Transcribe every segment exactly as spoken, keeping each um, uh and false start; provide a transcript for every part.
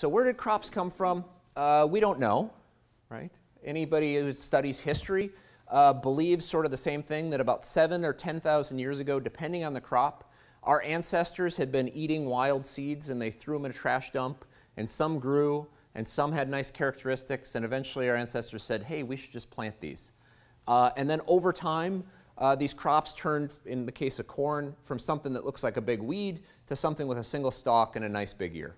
So where did crops come from? Uh, we don't know, right? Anybody who studies history uh, believes sort of the same thing, that about seven or ten thousand years ago, depending on the crop, our ancestors had been eating wild seeds and they threw them in a trash dump, and some grew and some had nice characteristics, and eventually our ancestors said, hey, we should just plant these. Uh, and then over time, uh, these crops turned, in the case of corn, from something that looks like a big weed to something with a single stalk and a nice big ear.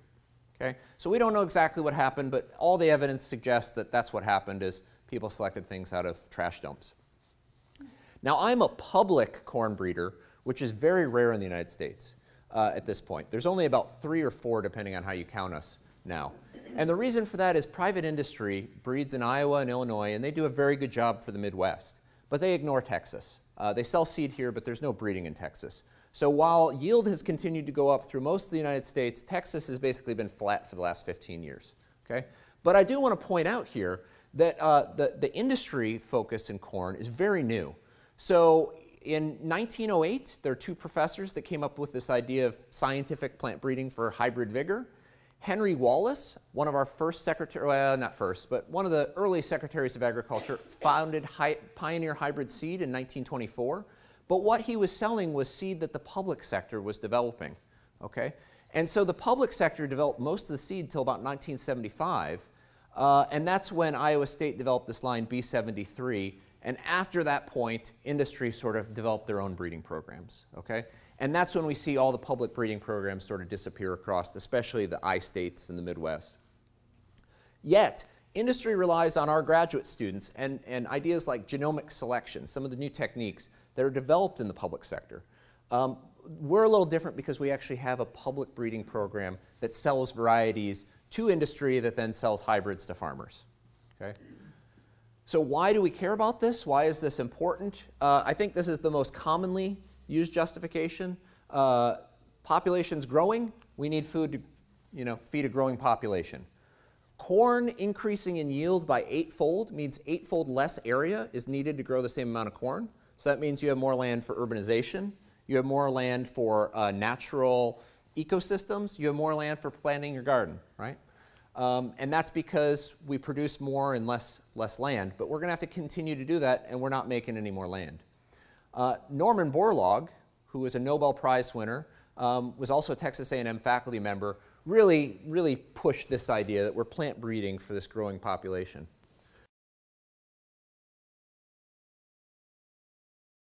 Okay? So we don't know exactly what happened, but all the evidence suggests that that's what happened, is people selected things out of trash dumps. Now, I'm a public corn breeder, which is very rare in the United States uh, at this point. There's only about three or four, depending on how you count us now. And the reason for that is private industry breeds in Iowa and Illinois, and they do a very good job for the Midwest, but they ignore Texas. Uh, they sell seed here, but there's no breeding in Texas. So while yield has continued to go up through most of the United States, Texas has basically been flat for the last fifteen years. Okay? But I do want to point out here that uh, the, the industry focus in corn is very new. So in nineteen oh eight, there are two professors that came up with this idea of scientific plant breeding for hybrid vigor. Henry Wallace, one of our first secretary, well, not first, but one of the early secretaries of agriculture, founded Hi- Pioneer Hybrid Seed in nineteen twenty-four. But what he was selling was seed that the public sector was developing, okay? And so the public sector developed most of the seed till about nineteen seventy-five, uh, and that's when Iowa State developed this line B seventy-three, and after that point, industry sort of developed their own breeding programs, okay? And that's when we see all the public breeding programs sort of disappear across, especially the I-states in the Midwest. Yet, industry relies on our graduate students and, and ideas like genomic selection, some of the new techniques that are developed in the public sector. Um, we're a little different because we actually have a public breeding program that sells varieties to industry that then sells hybrids to farmers. Okay? So why do we care about this? Why is this important? Uh, I think this is the most commonly use justification. Uh, population's growing. We need food to, you know, feed a growing population. Corn increasing in yield by eightfold means eightfold less area is needed to grow the same amount of corn. So that means you have more land for urbanization. You have more land for uh, natural ecosystems. You have more land for planting your garden, right? Um, and that's because we produce more and less, less land. But we're going to have to continue to do that, and we're not making any more land. Uh, Norman Borlaug, who was a Nobel Prize winner, um, was also a Texas A and M faculty member, really, really pushed this idea that we're plant breeding for this growing population.